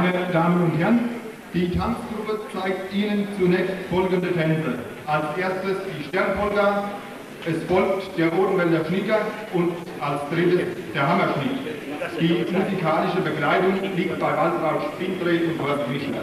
Meine Damen und Herren, die Tanzgruppe zeigt Ihnen zunächst folgende Tänze. Als erstes die Sternpolka, es folgt der Odenwälder Schnicker und als drittes der Hammerschmied. Die musikalische Begleitung liegt bei Waltraud Spindler und Horst Mischler.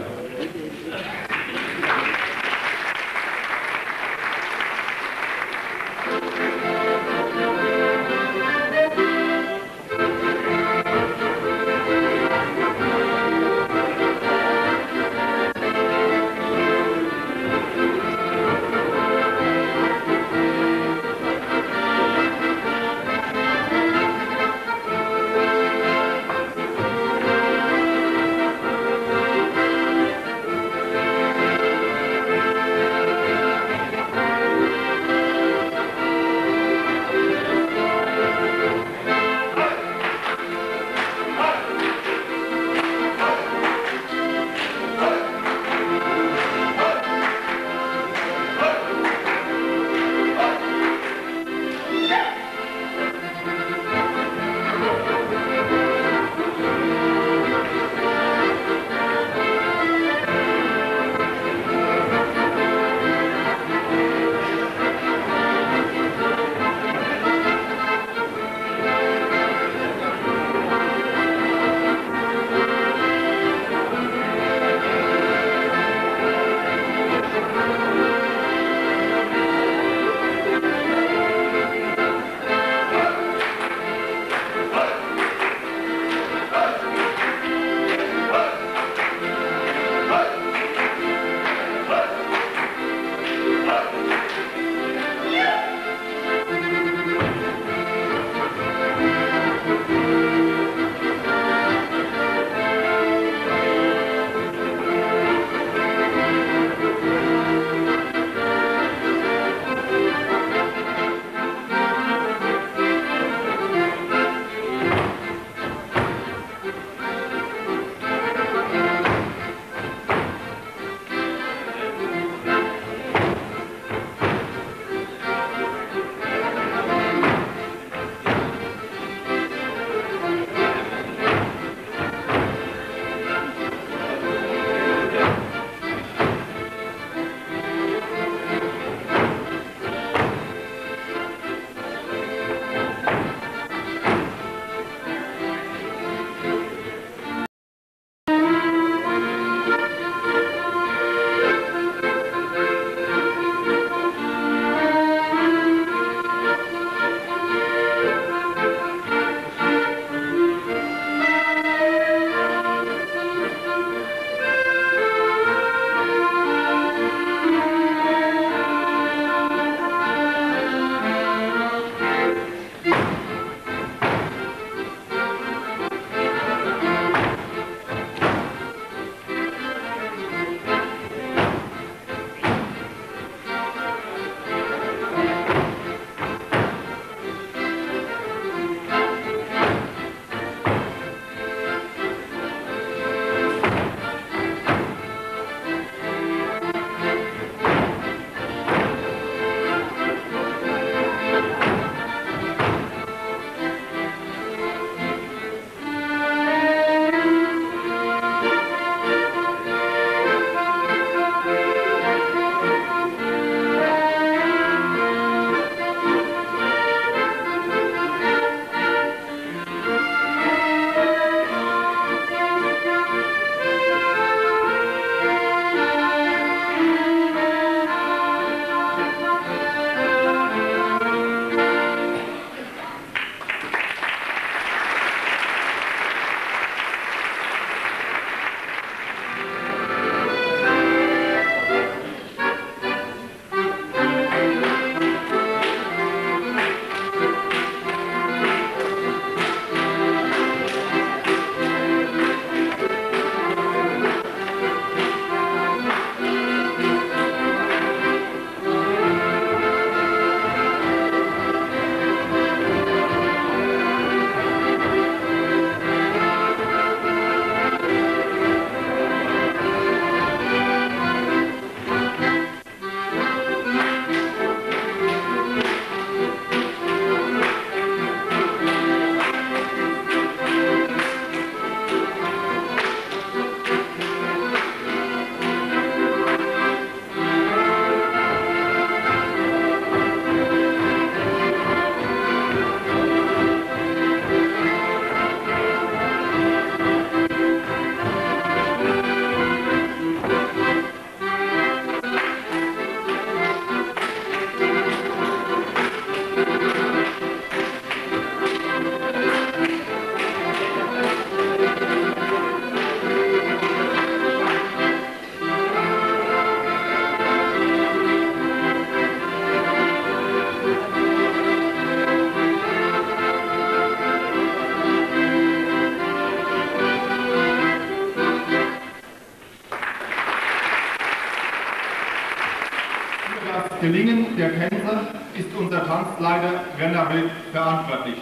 das Gelingen der Tänze ist unser Tanzleiter Rennerwild verantwortlich.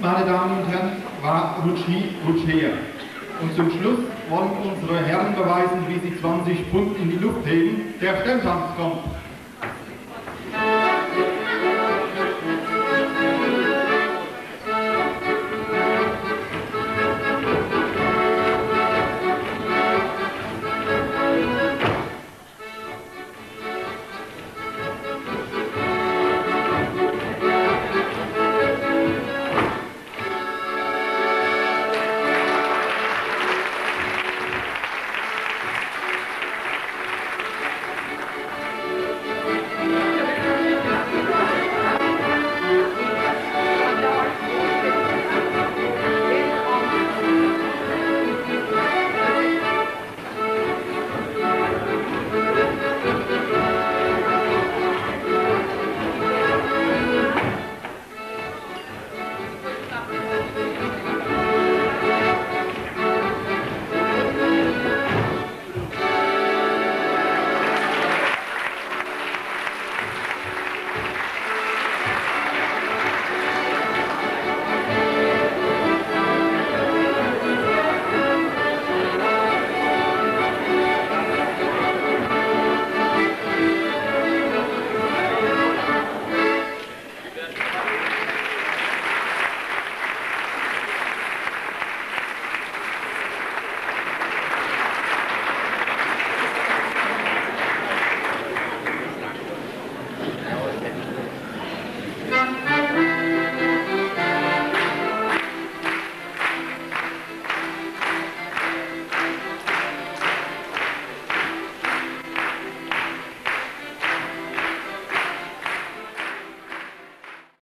meine Damen und Herren, war Rutschi Rutschea. Und zum Schluss wollen unsere Herren beweisen, wie sie 20 Pfund in die Luft heben. Der Stemmtanz kommt.